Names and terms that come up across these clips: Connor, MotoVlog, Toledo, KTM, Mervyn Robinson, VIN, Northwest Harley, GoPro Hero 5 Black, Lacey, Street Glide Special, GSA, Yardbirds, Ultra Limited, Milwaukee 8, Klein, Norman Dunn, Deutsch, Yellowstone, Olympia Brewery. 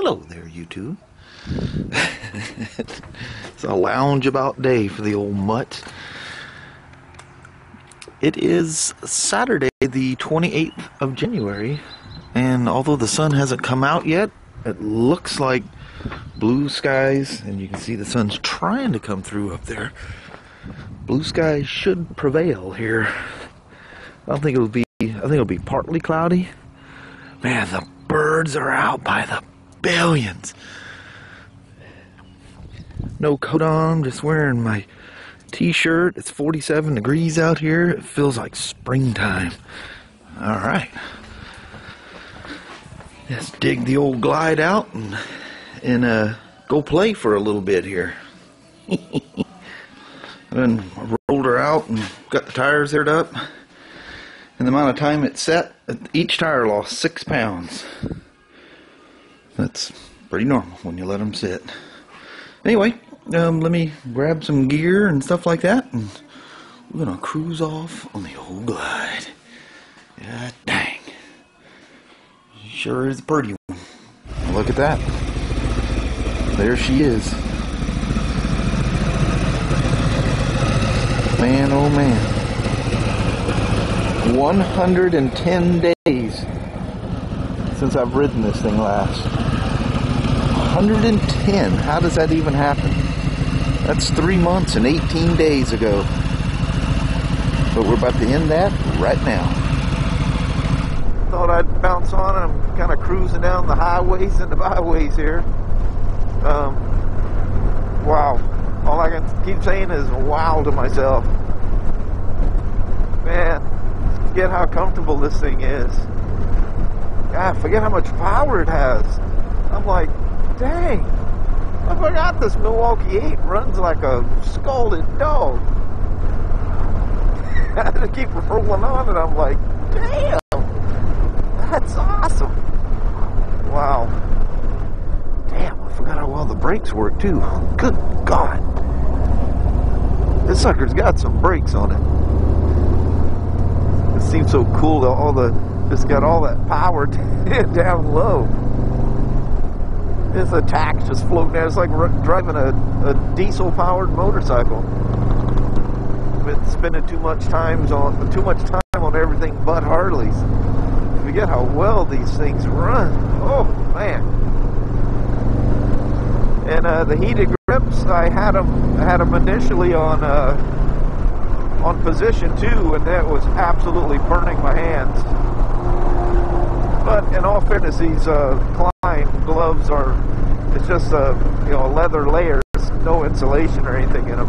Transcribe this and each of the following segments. Hello there, YouTube. It's a lounge-about day for the old mutt. It is Saturday, the 28th of January, and although the sun hasn't come out yet, it looks like blue skies, and you can see the sun's trying to come through up there. Blue skies should prevail here. I think it'll be partly cloudy. Man, the birds are out by the billions. No coat on, just wearing my t-shirt. It's 47 degrees out here. It feels like springtime. All right, let's dig the old glide out and go play for a little bit here. Then I rolled her out and got the tires aired up. And the amount of time it set, each tire lost 6 pounds. That's pretty normal when you let them sit. Anyway, let me grab some gear and stuff like that, and we're gonna cruise off on the old glide. God dang, sure is a pretty one. Look at that. There she is. Man, oh man. 110 days since I've ridden this thing last. 110. How does that even happen? That's 3 months and 18 days ago. But we're about to end that right now. Thought I'd bounce on. I'm kind of cruising down the highways and the byways here. Wow. All I can keep saying is wow to myself. Man. Forget how comfortable this thing is. God, forget how much power it has. I'm like, dang, I forgot this Milwaukee 8 runs like a scalded dog. I just keep rolling on and I'm like, damn, that's awesome. Wow. Damn, I forgot how well the brakes work too. Good God. This sucker's got some brakes on it. Seems so cool that all that power down low. This attack just floating down. It's like driving a diesel-powered motorcycle. Been spending too much time on everything but Harleys. Forget how well these things run. Oh man! And the heated grips, I had them initially on position 2, and that was absolutely burning my hands. But in all fairness, these Klein gloves are—it's just leather layers, no insulation or anything in them.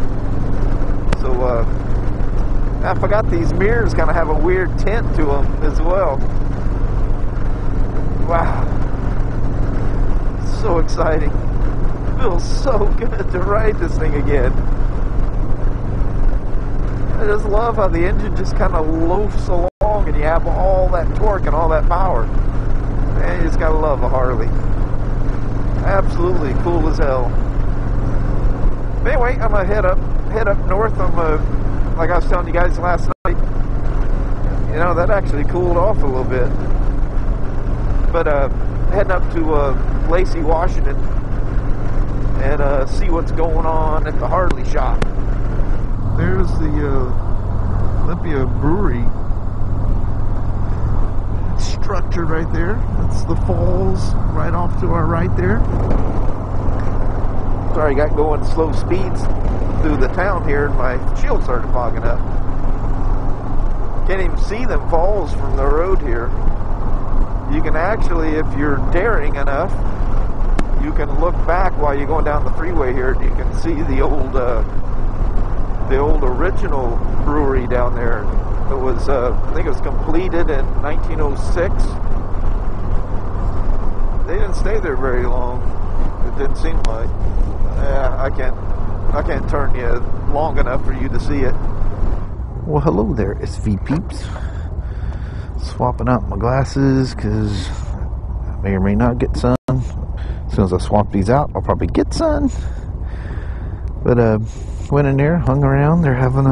So I forgot these mirrors kind of have a weird tint to them as well. Wow, so exciting! It feels so good to ride this thing again. I just love how the engine just kind of loafs along and you have all that torque and all that power. Man, you just gotta love a Harley. Absolutely cool as hell. But anyway, I'm gonna head up north. Like I was telling you guys last night, that actually cooled off a little bit. But heading up to Lacey, Washington, and see what's going on at the Harley shop. There's the Olympia Brewery structure right there. That's the falls right off to our right there. Sorry, I got going slow speeds through the town here and my shield started fogging up. Can't even see them falls from the road here. You can actually, if you're daring enough, you can look back while you're going down the freeway here and you can see the old original brewery down there. It was, I think it was completed in 1906. They didn't stay there very long. It didn't seem like. Yeah, I can't turn you long enough for you to see it. Well, hello there, SV peeps. Swapping out my glasses because I may or may not get sun. As soon as I swap these out, I'll probably get sun. But went in there, hung around. They're having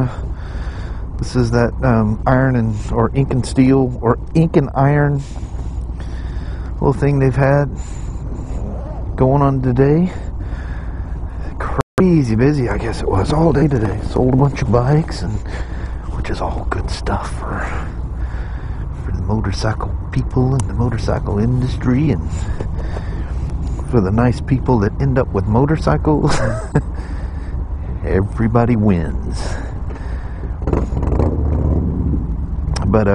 this is that iron and or ink and steel or ink and iron little thing they've had. going on today. Crazy busy, I guess it was, all day today. Sold a bunch of bikes, and which is all good stuff for the motorcycle people and the motorcycle industry, and for the nice people that end up with motorcycles. Everybody wins. But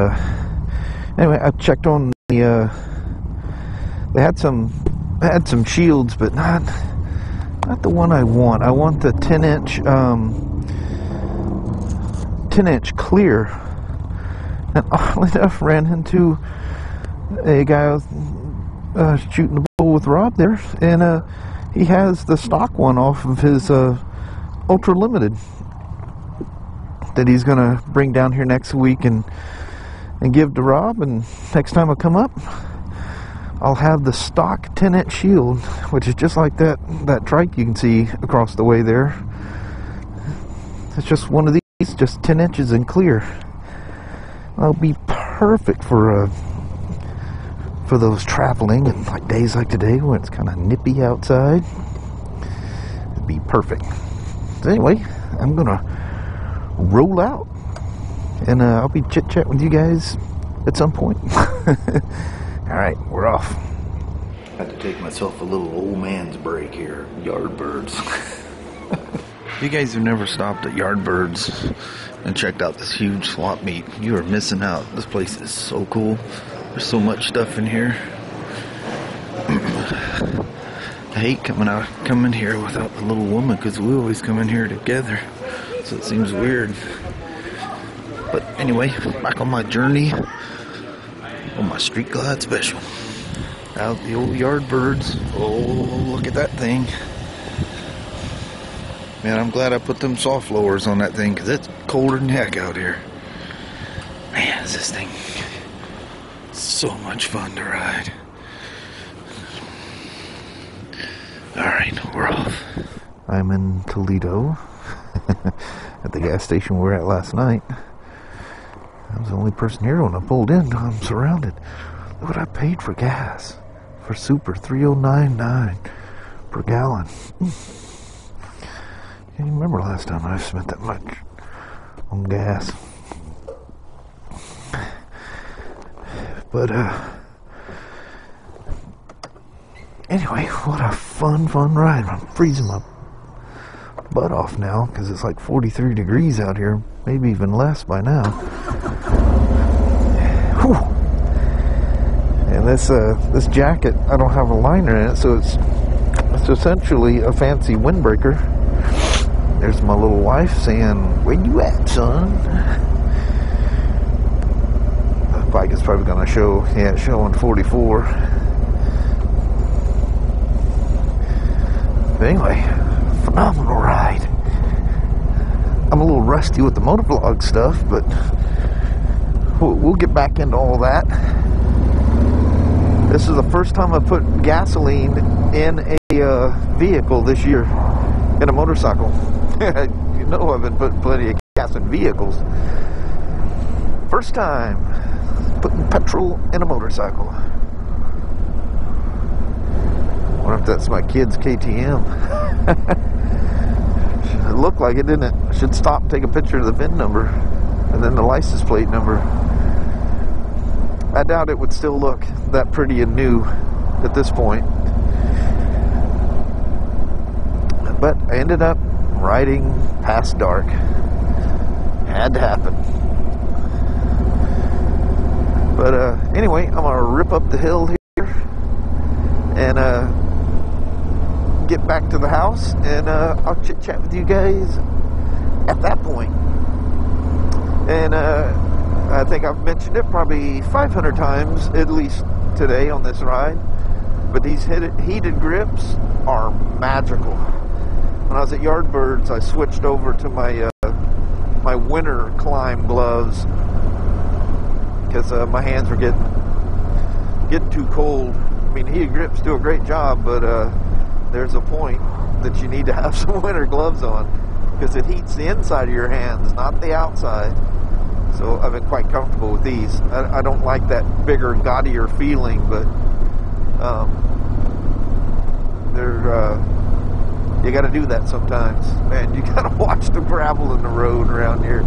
anyway, I checked on the they had some shields, but not the one I want. I want the 10-inch clear. And oddly enough, ran into a guy shooting the bull with Rob there, and he has the stock one off of his Ultra Limited that he's gonna bring down here next week and give to Rob, and next time I come up I'll have the stock 10-inch shield, which is just like that trike you can see across the way there. It's just one of these, just 10 inches and clear. That'll be perfect for those traveling and like days like today when it's kind of nippy outside. It'd be perfect. So anyway, I'm gonna roll out, and I'll be chit-chatting with you guys at some point. Alright, we're off. Had to take myself a little old man's break here. Yardbirds. You guys have never stopped at Yardbirds and checked out this huge swap meet. You are missing out. This place is so cool. There's so much stuff in here. I hate coming here without the little woman, because we always come in here together, so it seems weird. But anyway, back on my journey on my Street Glide Special. Out the old Yardbirds. Oh, look at that thing. Man, I'm glad I put them soft lowers on that thing, because it's colder than heck out here. Man, is this thing so much fun to ride. Alright, we're off. I'm in Toledo at the gas station we were at last night. I was the only person here when I pulled in. I'm surrounded. Look what I paid for gas. For super, $3.099 per gallon. Can't even remember last time I spent that much on gas. But anyway, what a fun ride. I'm freezing my butt off now, because it's like 43 degrees out here, maybe even less by now. Whew. And this jacket, I don't have a liner in it, so it's essentially a fancy windbreaker. There's my little wife saying, "Where you at, son?" The bike is probably gonna show, yeah, it's showing 44. But anyway, phenomenal ride. I'm a little rusty with the motovlog stuff, but we'll get back into all that. This is the first time I put gasoline in a vehicle this year, in a motorcycle. You know, I've been putting plenty of gas in vehicles. First time putting petrol in a motorcycle. I wonder if that's my kid's KTM. It looked like it, didn't it? I should stop and take a picture of the VIN number and then the license plate number. I doubt it would still look that pretty and new at this point. But I ended up riding past dark. Had to happen. But anyway, I'm gonna rip up the hill here and get back to the house, and I'll chit chat with you guys at that point. And I think I've mentioned it probably 500 times at least today on this ride, but these heated grips are magical. When I was at Yardbirds, I switched over to my my winter climb gloves, because my hands were getting too cold. I mean, heated grips do a great job, but there's a point that you need to have some winter gloves on, because it heats the inside of your hands, not the outside. So I've been quite comfortable with these. I don't like that bigger, gaudier feeling, but You got to do that sometimes. Man, you got to watch the gravel in the road around here.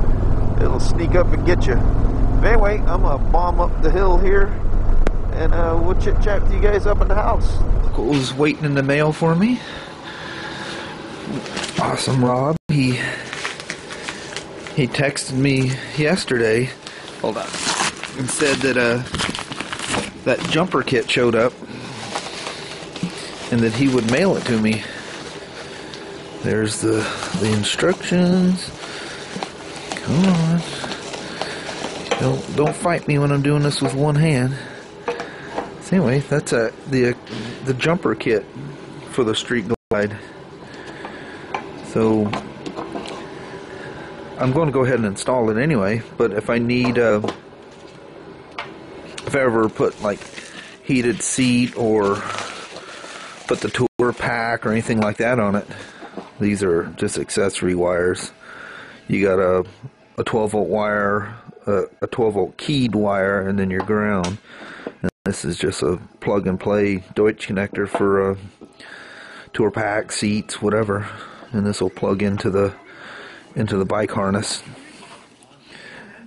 It'll sneak up and get you. But anyway, I'm going to bomb up the hill here, and we'll chit-chat with you guys up in the house. Look what was waiting in the mail for me. Awesome Rob. He texted me yesterday. Hold on. And said that that jumper kit showed up, and that he would mail it to me. There's the instructions. Come on. Don't fight me when I'm doing this with one hand. So anyway, that's the jumper kit for the Street Glide. So I'm going to go ahead and install it anyway. But if I need, if I ever put like heated seat or put the tour pack or anything like that on it, these are just accessory wires. You got a 12-volt wire, a 12-volt keyed wire, and then your ground. And this is just a plug-and-play Deutsch connector for tour pack, seats, whatever. And this will plug into the bike harness.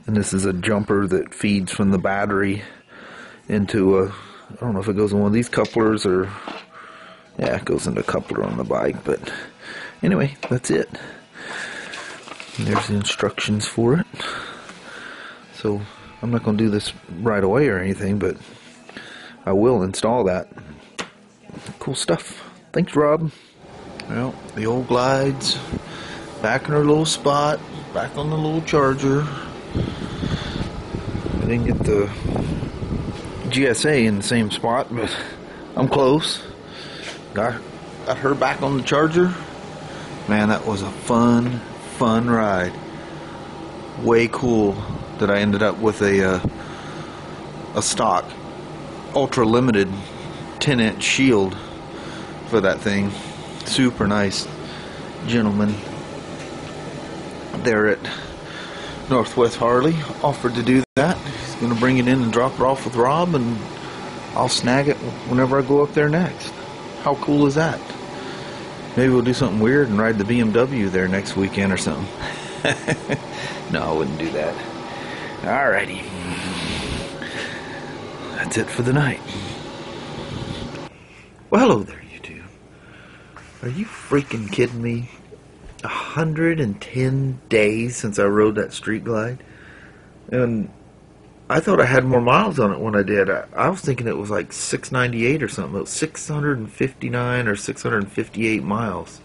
And this is a jumper that feeds from the battery into a, I don't know if it goes in one of these couplers or, yeah, it goes into a coupler on the bike. But anyway, that's it. And there's the instructions for it. So I'm not going to do this right away or anything, but I will install that. Cool stuff. Thanks, Rob. Well, the old Glide's back in her little spot, back on the little charger. I didn't get the GSA in the same spot, but I'm close. Got her back on the charger. Man, that was a fun ride. Way cool that I ended up with a stock Ultra Limited 10-inch shield for that thing. Super nice gentleman there at Northwest Harley offered to do that. He's going to bring it in and drop it off with Rob, and I'll snag it whenever I go up there next. How cool is that? Maybe we'll do something weird and ride the BMW there next weekend or something. No, I wouldn't do that. Alrighty. That's it for the night. Well, hello there, you two. Are you freaking kidding me? 110 days since I rode that Street Glide, and I thought I had more miles on it when I did. I was thinking it was like 698 or something. It was 659 or 658 miles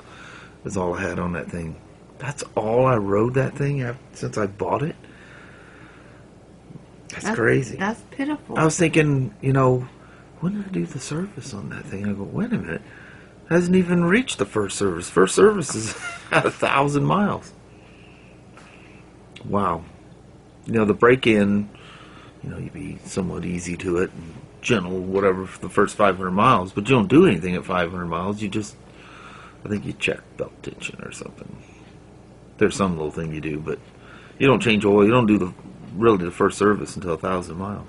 is all I had on that thing. That's all I rode that thing since I bought it. That's crazy. That's pitiful. I was thinking, you know, when did I do the service on that thing? I go, wait a minute. Hasn't even reached the first service. First service is at 1,000 miles. Wow. You know, the break-in, you know, you'd be somewhat easy to it, and gentle, whatever, for the first 500 miles. But you don't do anything at 500 miles. You just, I think you check belt tension or something. There's some little thing you do, but you don't change oil. You don't do really the first service until 1,000 miles,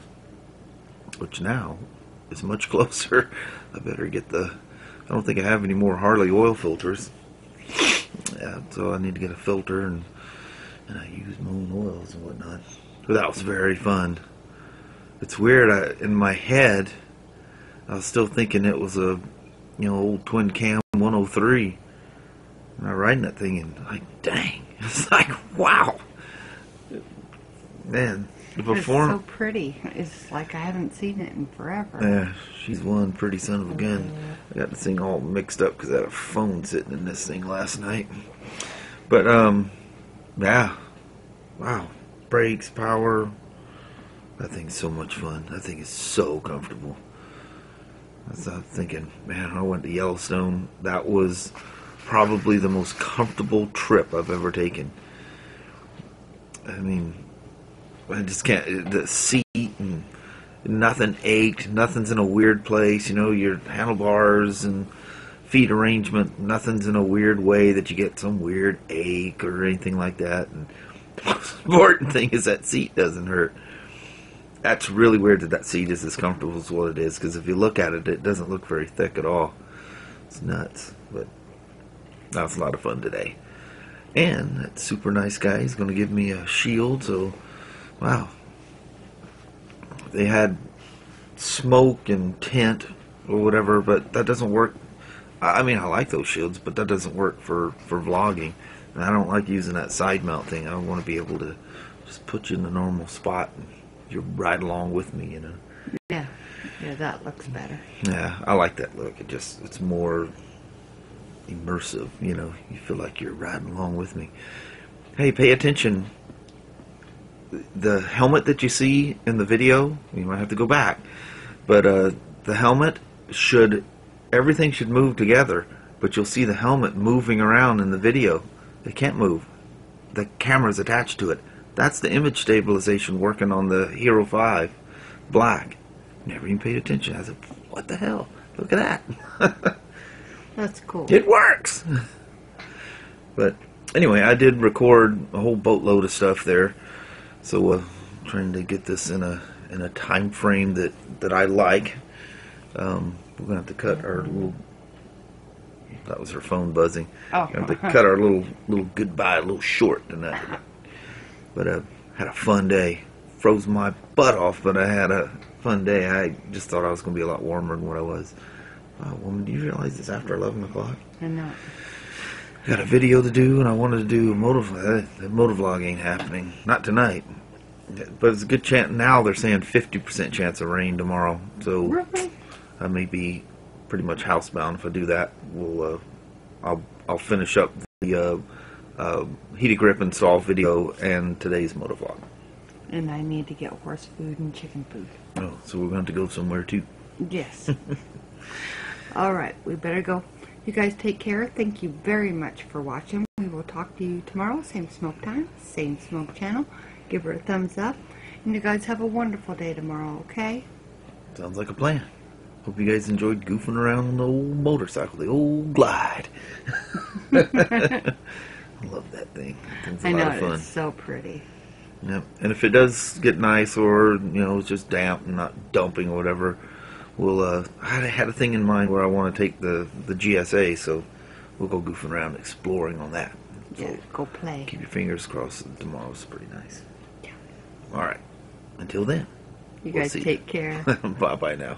which now is much closer. I better get the... I don't think I have any more Harley oil filters, yeah, so I need to get a filter, and I use my own oils and whatnot. But that was very fun. It's weird. In my head, I was still thinking it was a, you know, old twin cam 103. And I was riding that thing, and like, dang, it's like, wow, man. The performance. It's so pretty. It's like I haven't seen it in forever. Yeah, she's one pretty son of a gun. I got this thing all mixed up because I had a phone sitting in this thing last night. But, yeah. Wow. Brakes, power. That thing's so much fun. That thing is so comfortable. I was thinking, man, I went to Yellowstone. That was probably the most comfortable trip I've ever taken. I mean... I just can't, the seat and nothing ached, nothing's in a weird place, you know, your handlebars and feet arrangement, nothing's in a weird way that you get some weird ache or anything like that. And the most important thing is that seat doesn't hurt. That's really weird that that seat is as comfortable as what it is, because if you look at it, it doesn't look very thick at all. It's nuts, but that was a lot of fun today. And that super nice guy is going to give me a shield, so, wow. They had smoke and tent or whatever, but that doesn't work. I mean, I like those shields, but that doesn't work for vlogging. And I don't like using that side mount thing. I want to be able to just put you in the normal spot and you're right along with me, you know. Yeah. Yeah, that looks better. Yeah, I like that look. It just, it's more immersive, you know. You feel like you're riding along with me. Hey, pay attention. The helmet that you see in the video, you might have to go back, but the helmet should, everything should move together, but you'll see the helmet moving around in the video. It can't move. The camera's attached to it. That's the image stabilization working on the Hero 5 Black. Never even paid attention. I said, what the hell? Look at that. That's cool. It works. But anyway, I did record a whole boatload of stuff there. So we're trying to get this in a time frame that I like. We're gonna have to cut our little. That was her phone buzzing. Oh. We're gonna have to cut our little goodbye a little short tonight. But I had a fun day. Froze my butt off, but I had a fun day. I just thought I was gonna be a lot warmer than what I was. Wow, woman, do you realize it's after 11 o'clock? I know. Got a video to do, and I wanted to do a motovlog ain't happening. Not tonight. But it's a good chance. Now they're saying 50% chance of rain tomorrow. So really? I may be pretty much housebound if I do that. We'll, I'll finish up the heat equip install video and today's motovlog. And I need to get horse food and chicken food. Oh, so we're going to go somewhere too. Yes. All right, we better go. You guys take care. Thank you very much for watching. We will talk to you tomorrow. Same smoke time, same smoke channel. Give her a thumbs up. And you guys have a wonderful day tomorrow, okay? Sounds like a plan. Hope you guys enjoyed goofing around on the old motorcycle, the old Glide. I love that thing. It's a lot of fun. It's so pretty. Yep. And if it does get nice or, you know, it's just damp and not dumping or whatever, well, I had a thing in mind where I want to take the GSA, so we'll go goofing around exploring on that. So yeah, go play. Keep your fingers crossed. Tomorrow's pretty nice. Yeah. All right. Until then. You guys take care. Bye-bye now.